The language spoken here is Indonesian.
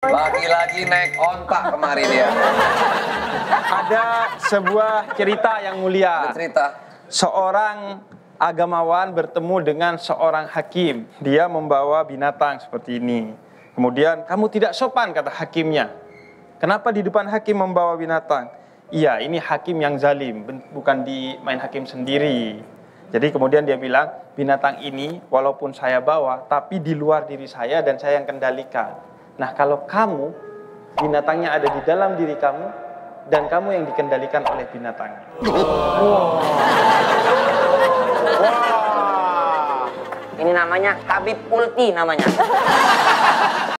Lagi-lagi naik ontak kemarin ya. Ada sebuah cerita yang mulia. Cerita. Seorang agamawan bertemu dengan seorang hakim. Dia membawa binatang seperti ini. Kemudian, kamu tidak sopan, kata hakimnya. Kenapa di depan hakim membawa binatang? Iya, ini hakim yang zalim, bukan dimain hakim sendiri. Jadi kemudian dia bilang, binatang ini walaupun saya bawa, tapi di luar diri saya dan saya yang kendalikan. Nah, kalau kamu, binatangnya ada di dalam diri kamu, dan kamu yang dikendalikan oleh binatang. Wow. Wow. Ini namanya Habib Ulti namanya.